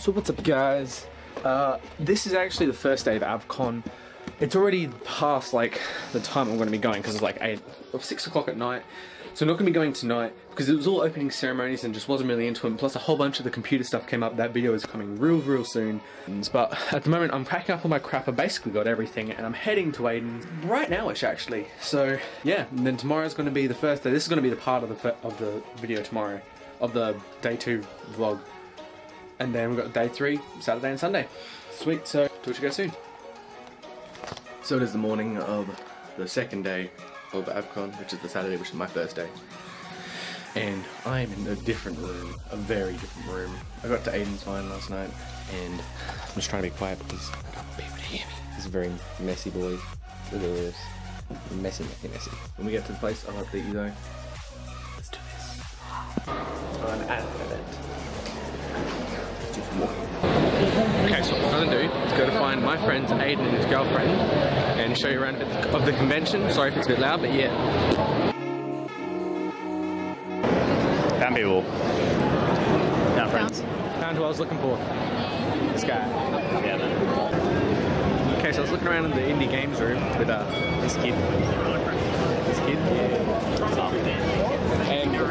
So what's up guys, this is actually the first day of AvCon. It's already past like the time I'm going to be going because it's like 8 or 6 o'clock at night. So I'm not going to be going tonight because it was all opening ceremonies and just wasn't really into it. And plus a whole bunch of the computer stuff came up. That video is coming real soon. But at the moment I'm packing up all my crap. I basically got everything and I'm heading to Aiden right now-ish actually. So yeah, and then tomorrow's going to be the first day. This is going to be the part of the video tomorrow, of the day 2 vlog. And then we've got day 3, Saturday and Sunday. Sweet, so talk to you guys soon. So it is the morning of the second day of AvCon, which is the Saturday, which is my first day. And I am in a different room, a very different room. I got to Aiden's Vine last night, and I'm just trying to be quiet because I don't want people to hear me. It's a very messy boy. Look at this. Messy. When we get to the place, I'll update you though. Let's do this. I'm at an event. Let's do some walking. Okay, so what we're gonna do is go to find my friends Aiden and his girlfriend and show you around a bit of the convention. Sorry if it's a bit loud, but yeah. Found people. Found friends. Found who I was looking for. This guy. Yeah, man. Okay, so I was looking around in the indie games room with this kid. This kid? Yeah. And this.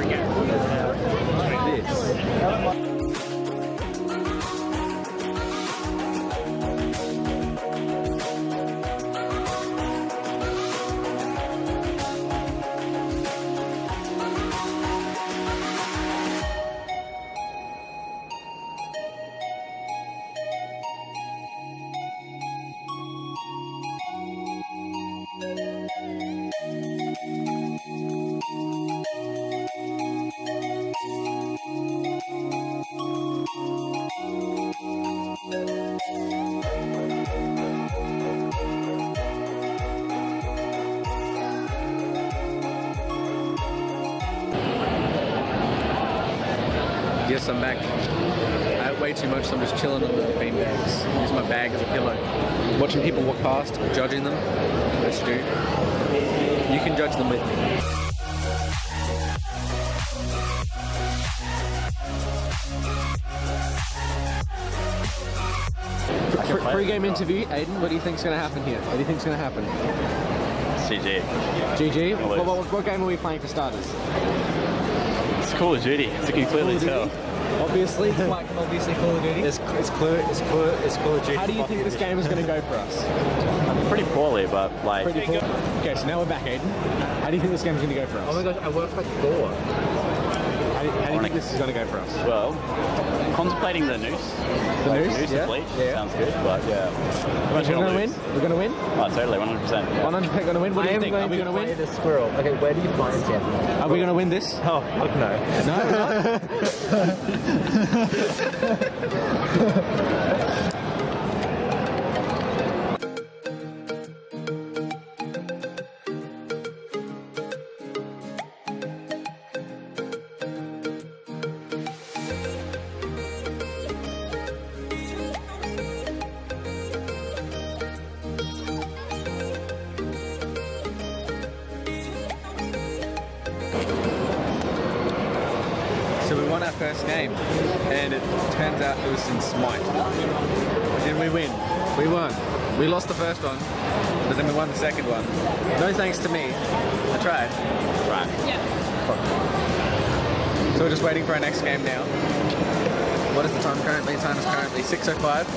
Yes, I'm back. I ate way too much, so I'm just chilling on the beanbags. I use my bag as a pillow. Watching people walk past, judging them. Let's do. You can judge them with me. Pre-game interview, Aiden, what do you think's gonna happen here? What do you think's gonna happen? GG. GG? What game are we playing for starters? It's Call of Duty, as you can clearly tell. Obviously, it's like obviously Call of Duty. It's Call of Duty. How do you think this game is gonna go for us? Pretty poorly, but like... Pretty poorly. Okay, so now we're back, Aiden. How do you think this game's gonna go for us? Oh my gosh, I worked like 4. How do you think this is going to go for us? Well, contemplating the noose. The noose? The noose, yeah. Bleach, yeah. Sounds good, but yeah. We're going to win? We're going to win? Oh, totally, 100%. Yeah. 100% going to win? What do you think? Are we going to win? The squirrel. Okay, where do you find it? Yeah. Are we going to win this? Oh, fuck no. No? No? Our first game, and it turns out it was in Smite. And we win. We won. We lost the first one, but then we won the second one. No thanks to me. I tried. Right. Yeah. So we're just waiting for our next game now. What is the time currently? Time is currently 6:05.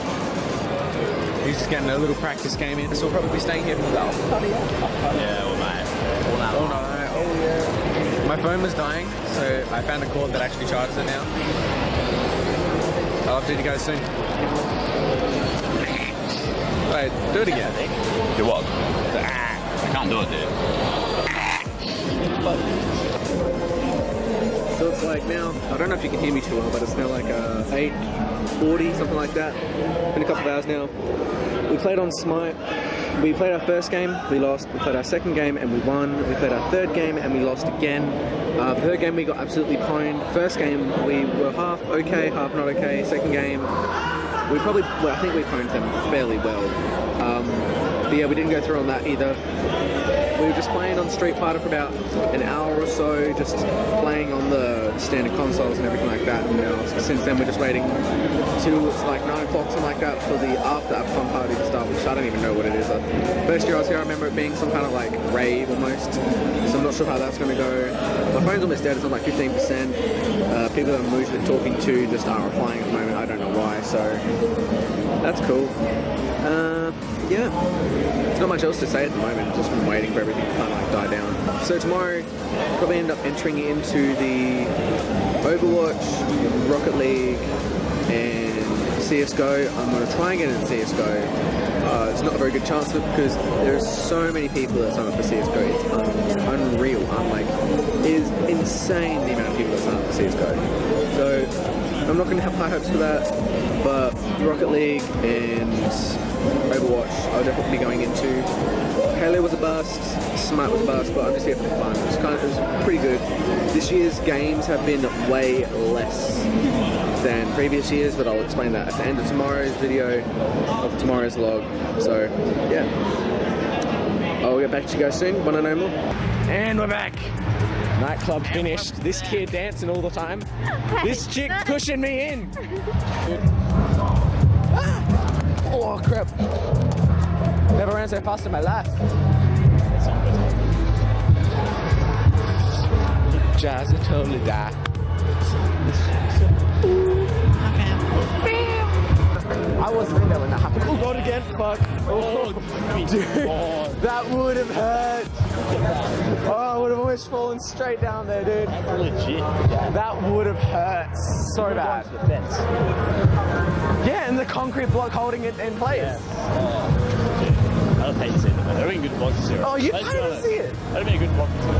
He's just getting a little practice game in, so we'll probably be staying here for the whole party. Yeah, all night. All night. All night. Oh yeah. My phone was dying, so I found a cord that actually charges it now. I'll update you guys soon. Alright, do it again. Do what? I can't do it, dude. So it's like now, I don't know if you can hear me too well, but it's now like 8:40, something like that. Been a couple of hours now. We played on Smite. We played our first game, we lost. We played our second game and we won. We played our third game and we lost again. The third game we got absolutely pwned. First game we were half okay, half not okay. Second game, we probably, well, I think we pwned them fairly well. But yeah, we didn't go through on that either. We were just playing on Street Fighter for about an hour or so, just playing on the standard consoles and everything like that. And now, since then, we're just waiting till it's like 9 o'clock, something like that, for the after AvCon party to start, which I don't even know what it is. First year I was here, I remember it being some kind of like rave almost, so I'm not sure how that's going to go. My phone's almost dead, it's on like 15%. People that I'm usually talking to just aren't replying at the moment, I don't know why, so that's cool. Yeah, there's not much else to say at the moment, just been waiting for everything to kind of like die down. So tomorrow, probably end up entering into the Overwatch, Rocket League, and CSGO. I'm going to try and get in CSGO. It's not a very good chance of it because there's so many people that sign up for CSGO. It's unreal. I'm like, it is insane the amount of people that sign up for CSGO. So I'm not going to have high hopes for that. But Rocket League and Overwatch, I'll definitely be going into. Halo was a bust. Smite was a bust, but I'm just here for the fun. It was kind of, it was pretty good. This year's games have been way less than previous years, but I'll explain that at the end of tomorrow's video, of tomorrow's vlog. So yeah, I'll get back to you guys soon. Wanna know more? And we're back. Nightclub finished. This kid dancing all the time. This chick pushing me in. Oh crap! Never ran so fast in my life. Jazz, I totally die. I wasn't there when that happened. Oh god again, fuck. Oh, dude, that would have hurt. Oh, I would have almost fallen straight down there, dude. That's legit. That would have hurt so bad. Yeah, and the concrete block holding it in place. Yeah. I'll take it. That would have been good block to zero. Oh, yeah, I didn't see it. That would have been a good block to zero.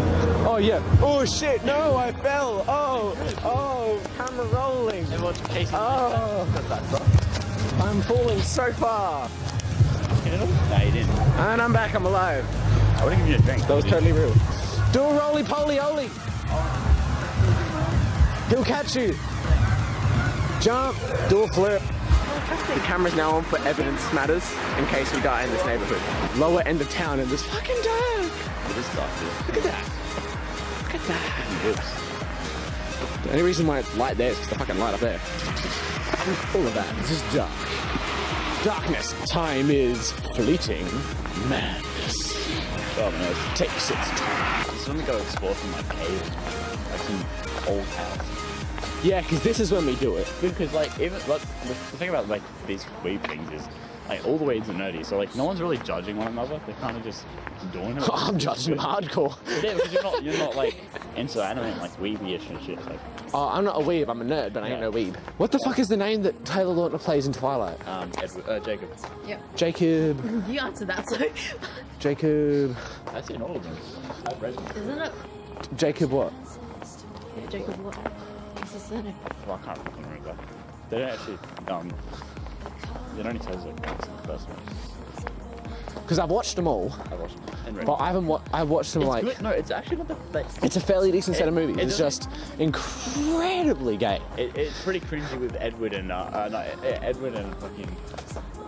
Oh, yeah. Oh, shit, no, I fell. Oh, oh, camera rolling. Everyone's chasing. Oh, that's I'm falling so far. You know? No, you didn't. And I'm back, I'm alive. I would've given you a drink. That was totally real. Do a roly-poly-oly. He'll catch you. Jump, do a flip. The camera's now on for evidence matters in case we die in this neighborhood. Lower end of town in this fucking dark. It is dark, dude. Look at that. Look at that. The only reason why it's light there is because the fucking light up there. All of that. This is dark. Darkness. Time is fleeting. Madness. Darkness takes its time. I just want to go explore some like caves, like some old house. Yeah, because this is when we do it. Because like, even like, the thing about like these weird things is, like all the weeds are nerdy, so like no one's really judging one another. They're kind of just doing it. I'm judging hardcore. Yeah, because you're not like into anime like weebyish and shit. Like. Oh, I'm not a weeb. I'm a nerd, but I ain't no weeb. What the fuck is the name that Taylor Lautner plays in Twilight? Jacob. Yeah. Jacob. You answered that, so. Jacob. I've seen all of them. I've read them. Isn't it? Jacob what? Yeah, Jacob what? What's his surname? Well, I can't fucking remember. They don't actually. It only tells like the first one. Because I've watched them all. I've watched them. But I haven't I watched them like. Good. No, it's actually not the best. It's a fairly decent set of movies. It's just incredibly gay. It's pretty cringy with Edward and Edward and fucking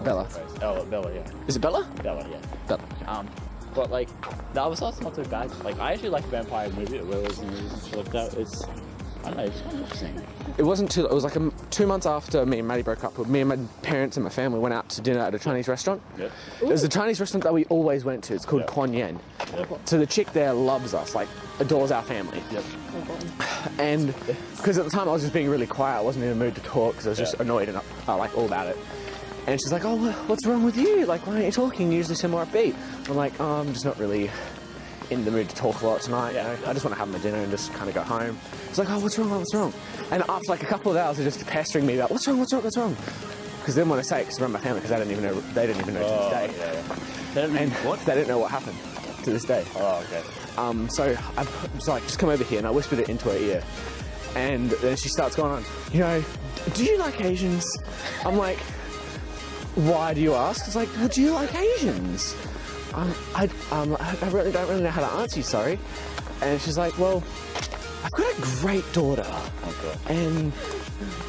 Bella. Oh, Bella, yeah. Is it Bella? Bella, yeah. Bella. Okay. But like the other side's not so bad. Like I actually like a vampire movie. Where was the movies and shit like that? It's. I don't know, it's kind of interesting. It wasn't too, it was like 2 months after me and Maddie broke up, me and my parents and my family went out to dinner at a Chinese restaurant. Yep. It was a Chinese restaurant that we always went to, it's called Kuan Yen. Yep. So the chick there loves us, like adores our family. Yep. And, because at the time I was just being really quiet, I wasn't in the mood to talk because I was just annoyed and like all about it. And she's like, oh, what's wrong with you? Like, why aren't you talking? You usually seem more upbeat. I'm like, oh, I'm just not really in the mood to talk a lot tonight, you know? I just want to have my dinner and just kind of go home. It's like, oh, what's wrong, what's wrong? And after like a couple of hours, they're just pestering me about, what's wrong, what's wrong, what's wrong? Because they didn't want to say it because they're my family, because they didn't even know to this day. They didn't mean what? They didn't know what happened to this day. Oh, okay. So I was like, just come over here, and I whispered it into her ear. And then she starts going on, you know, do you like Asians? I'm like, why do you ask? It's like, well, do you like Asians? I really don't really know how to answer you, sorry. And she's like, well, I've got a great daughter. Okay. And,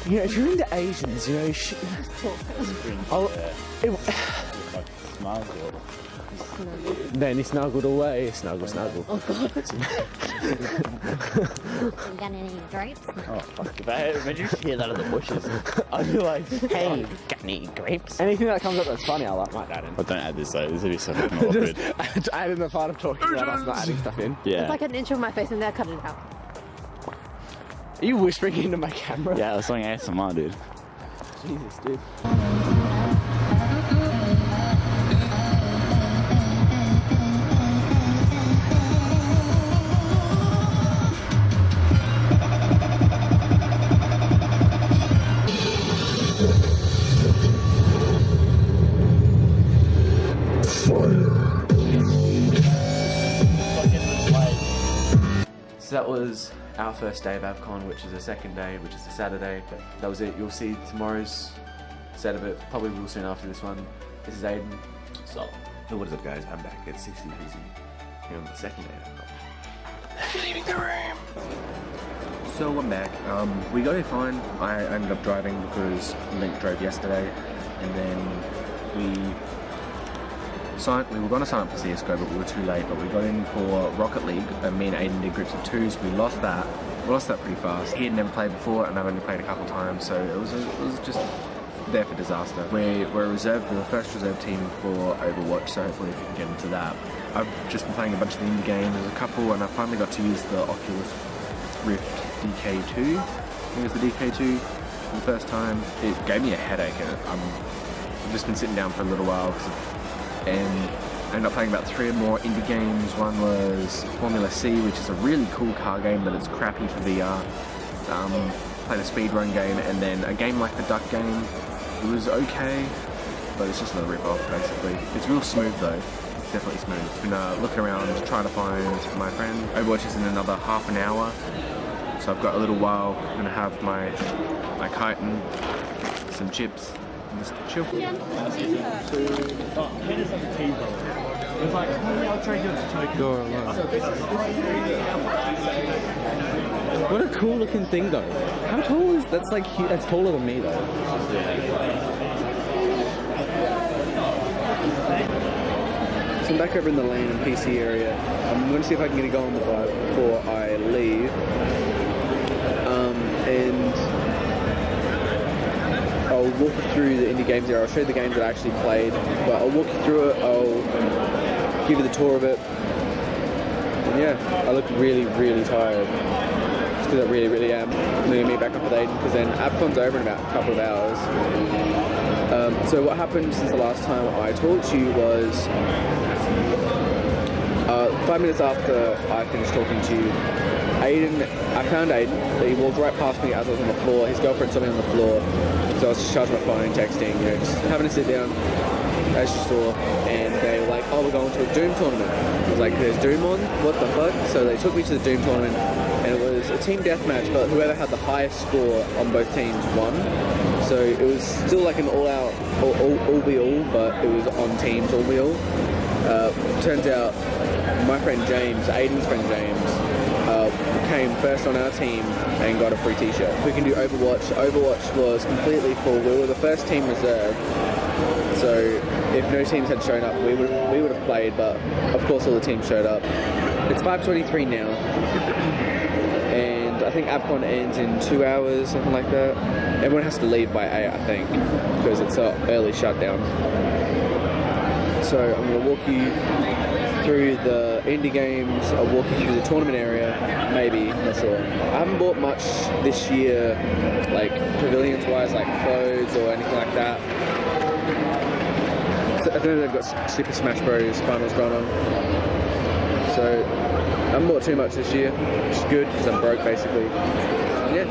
you know, if you're into Asians, you know, she... That's cringe, yeah. It, like, smile daughter. Snuggle. Then he snuggled away. Snuggle, snuggle. Oh, God. You got any grapes? Oh, fuck. Imagine you hear that in the bushes. I'd be like, hey, got any grapes? Anything that comes up that's funny, I'll like, might add in. But don't add this, though. This would be so fucking awkward. Just add in the part of talking about us not adding stuff in. Yeah. It's like an inch of my face and they're cutting it out. Are you whispering into my camera? Yeah, I was doing ASMR, dude. Jesus, dude. So that was our first day of AvCon, which is the second day, which is a Saturday. That was it. You'll see tomorrow's set of it, probably real soon after this one. This is Aiden. So, what is up, guys? I'm back at 60 Easy here on the second day of AvCon. Leaving the room. So I'm back. We got here fine. I ended up driving because Link drove yesterday, and then we were going to sign up for CSGO, but we were too late. But we got in for Rocket League, and me and Aiden did groups of twos. We lost that. We lost that pretty fast. He had never played before, and I've only played a couple times, so it was just there for disaster. We're reserved for the first reserve team for Overwatch, so hopefully we can get into that. I've just been playing a bunch of indie games, there's a couple, and I finally got to use the Oculus Rift DK2. I think it was the DK2 for the first time. It gave me a headache, and I've just been sitting down for a little while, and I ended up playing about 3 or more indie games. One was Formula C, which is a really cool car game, but it's crappy for VR. Played a speedrun game, and then a game like the duck game. It was okay, but it's just another rip-off, basically. It's real smooth, though. It's definitely smooth. Been looking around, trying to find my friend. Overwatch is in another half an hour, so I've got a little while. I'm gonna have my kite and some chips. Just chill. What a cool looking thing though. How tall is that's like that's taller than me though. So I'm back over in the lane and PC area. I'm going to see if I can get a go on the bike before I leave. I'll walk you through the indie games there. I'll show you the games that I actually played, but I'll walk you through it, I'll give you the tour of it, and yeah, I look really, really tired, just because I really, really am. I'm going to meet back up with Aiden, because then AvCon's over in about a couple of hours. So what happened since the last time I talked to you was, 5 minutes after I finished talking to you, I found Aiden, he walked right past me as I was on the floor, his girlfriend saw me on the floor, so I was just charging my phone, texting, you know, just having a sit down, as you saw, and they were like, oh, we're going to a Doom tournament. I was like, there's Doom on? What the fuck? So they took me to the Doom tournament, and it was a team deathmatch, but whoever had the highest score on both teams won. So it was still like an all-out, all-be-all, but it was on teams all-be-all. Turns out, my friend James, Aiden's friend James, came first on our team and got a free t-shirt. We can do Overwatch. Overwatch was completely full. We were the first team reserved, so if no teams had shown up, we would have played, but of course all the teams showed up. It's 5:23 now, and I think AvCon ends in 2 hours, something like that. Everyone has to leave by 8, I think, because it's an early shutdown. So I'm going to walk you through the indie games, I'll walk you through the tournament area, maybe, not sure. I haven't bought much this year, like pavilions-wise, like clothes or anything like that. So, I think they've got Super Smash Bros finals going on. So, I haven't bought too much this year, which is good, because I'm broke, basically. Yeah.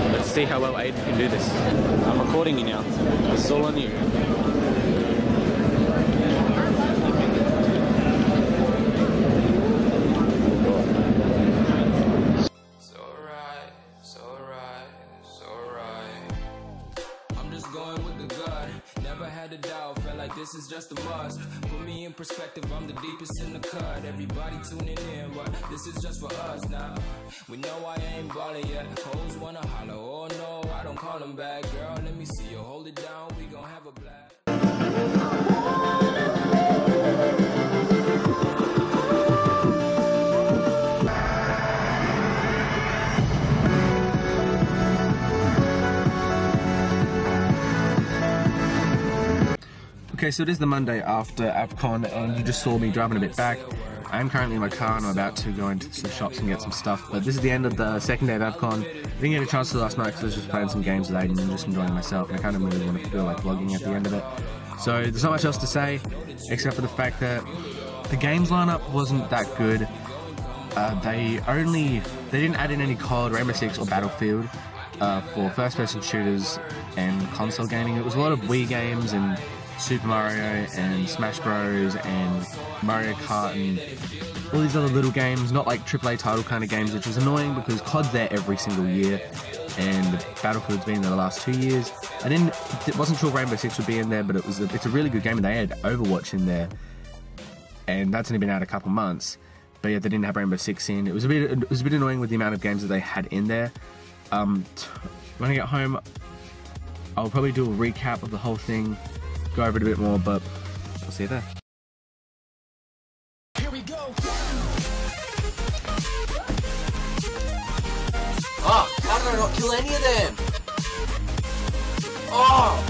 Let's see how well Aiden can do this. I'm recording you now. This is all on you. this is just a must. Put me in perspective, I'm the deepest in the cut. Everybody tuning in, but this is just for us now. We know I ain't ballin' yet. Hoes wanna holler, oh no, I don't call them back. Girl, let me see you hold it down, we gon' have a blast. Okay, so it is the Monday after AvCon, and you just saw me driving a bit back. I'm currently in my car and I'm about to go into some shops and get some stuff, but this is the end of the second day of AvCon. I didn't get a chance to last night because I was just playing some games with Aiden and just enjoying myself, and I kind of really want to feel like vlogging at the end of it. So there's not much else to say, except for the fact that the games lineup wasn't that good. They didn't add in any COD, Rainbow Six or Battlefield for first person shooters and console gaming. It was a lot of Wii games and Super Mario and Smash Bros and Mario Kart and all these other little games, not like AAA title kind of games, which was annoying because COD's there every single year and Battlefield's been there the last 2 years. I wasn't sure Rainbow Six would be in there, but it's a really good game, and they had Overwatch in there, and that's only been out a couple months, but yeah, they didn't have Rainbow Six in. It was a bit annoying with the amount of games that they had in there. When I get home, I'll probably do a recap of the whole thing, go over it a bit more, but we'll see you there. Here we go. Oh, how did I not kill any of them? Oh!